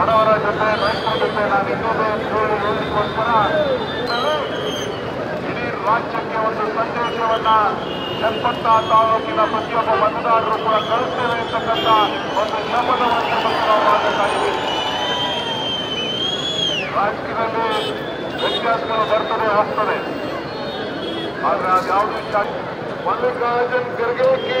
ಬಡವರ ಜೊತೆ ರೈತರ ಜೊತೆ ನಾನಿದ್ದು ಹೇಳಿಕೋಸ್ಕರ ಇಡೀ ರಾಜ್ಯಕ್ಕೆ ಒಂದು ಸಂದೇಶವನ್ನ 76 ತಾಲೂಕಿನ ಪ್ರತಿಯೊಬ್ಬ ಮತದಾರರು ಕೂಡ ಕಳಿಸ್ತೇವೆ ಅಂತಕ್ಕಂಥ ಒಂದು ನಿಯಮನವನ್ನು ನಾವು ಮಾಡಬೇಕಾಗಿದೆ. ರಾಜಕೀಯದಲ್ಲಿ ವ್ಯತ್ಯಾಸಗಳು ಬರ್ತದೆ ಆಗ್ತದೆ, ಆದರೆ ಅದು ಯಾವುದೂ ಶಾಂತಿ. ಮಲ್ಲಿಕಾರ್ಜುನ್ ಖರ್ಗೆ ಕಿ,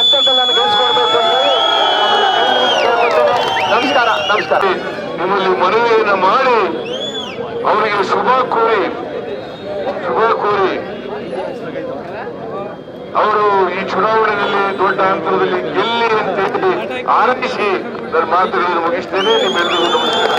ಅರ್ಥಗಳನ್ನು ಗೆಲ್ಲಿಸಿಕೊಡ್ಬೇಕು ಅಂತ ಹೇಳಿ ನಮಸ್ಕಾರ ನಮಸ್ಕಾರ ನಿಮ್ಮಲ್ಲಿ ಮನವಿಯನ್ನು ಮಾಡಿ ಅವರಿಗೆ ಶುಭ ಕೋರಿ ಅವರು ಈ ಚುನಾವಣೆಯಲ್ಲಿ ದೊಡ್ಡ ಅಂತರದಲ್ಲಿ ಗೆಲ್ಲಿ ಅಂತ ಹೇಳಿ ಆರಂಭಿಸಿ ನನ್ನ ಮಾತುಗಳನ್ನು ಮುಗಿಸ್ತೇನೆ. ನಿಮ್ಮೆಲ್ಲರಿಗೂ ನಮಸ್ಕಾರ.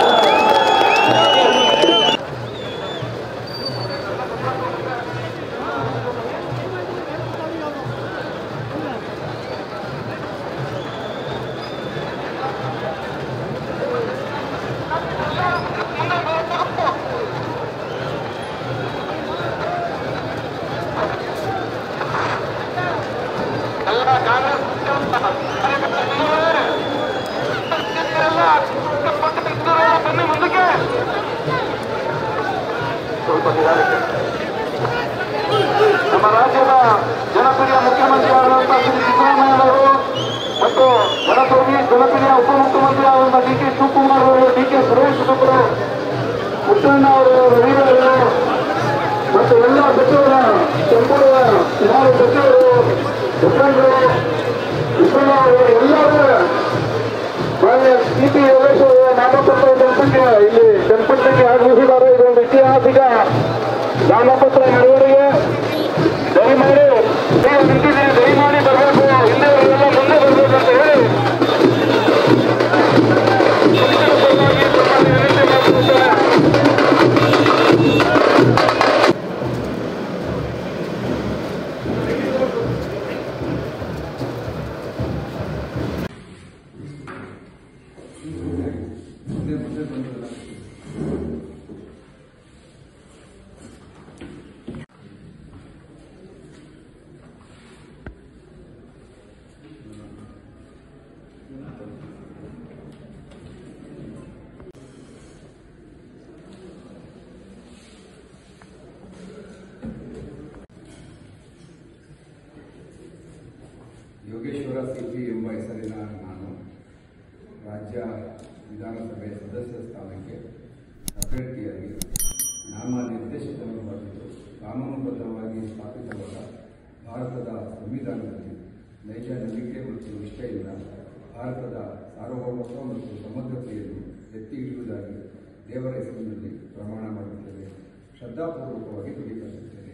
ನಮ್ಮ ರಾಜ್ಯದ ಜನಪ್ರಿಯ ಮುಖ್ಯಮಂತ್ರಿ ಆದಂಥ ಶ್ರೀ ಸಿದ್ದರಾಮಯ್ಯನವರು ಮತ್ತು ಜನಪ್ರಿಯ ಉಪಮುಖ್ಯಮಂತ್ರಿ ಆದಂಥ ಡಿ.ಕೆ. ಶಿವಕುಮಾರ್ ಅವರು, ಡಿ.ಕೆ. ಸುರೇಶ್ ಅವರು, ಪುಟ್ಟಣ್ಣ ಅವರು, ರವಿಗಳು ಮತ್ತು ಎಲ್ಲ ಸಚಿವರು, ಸಂಪೂರ್ಣ ಸುಮಾರು ಸಚಿವರು, ಮುಖಂಡರು, ವಿಶ್ವಣ್ಣ ಅವರು ಎಲ್ಲರೂ ಮಾನ್ಯ ಸಿ.ಪಿ. ಯೋಗೇಶ್ವರ್ ಅವರ ನಾಮಪತ್ರ ಜನಸಂಖ್ಯೆ ಇಲ್ಲಿ ಜನಪದಕ್ಕೆ ಆಗಮಿಸಿದ್ದಾರೆ. ಇದೊಂದು ಐತಿಹಾಸಿಕ ನಾಮಪತ್ರ ಇರುವವರಿಗೆ ದಯಮಾಡಿ ನಿಂತಿದೆ, ದಯಮಾಡಿ ಬರಬೇಕು, ಹಿಂದೆ ಮುಂದೆ ಬರಬೇಕು ಅಂತ ಹೇಳಿ ಯೋಗೇಶ್ವರ ಸಿ.ಪಿ. ಎಂಬ ಹೆಸರಿನ ನಾನು ರಾಜ್ಯ ವಿಧಾನಸಭೆ ಸದಸ್ಯ ಸ್ಥಾನಕ್ಕೆ ಅಭ್ಯರ್ಥಿಯಾಗಿ ನಾಮನಿರ್ದೇಶನವನ್ನು ಮಾಡಿದ್ದು ಕಾನೂನುಬದ್ಧವಾಗಿ ಸ್ಥಾಪಿತವಾದ ಭಾರತದ ಸಂವಿಧಾನದಲ್ಲಿ ನೈಜ ನಂಬಿಕೆ ಮತ್ತು ನಿಷ್ಠೆಯಿಂದ ಭಾರತದ ಸಾರ್ವಭೌಮತ್ವ ಮತ್ತು ಸಮಗ್ರತೆಯನ್ನು ಎತ್ತಿ ಹಿಡಿಯುವುದಾಗಿ ದೇವರ ಹೆಸರಿನಲ್ಲಿ ಪ್ರಮಾಣ ಮಾಡುತ್ತೇನೆ, ಶ್ರದ್ಧಾಪೂರ್ವಕವಾಗಿ ನುಡಿಯುತ್ತೇನೆ.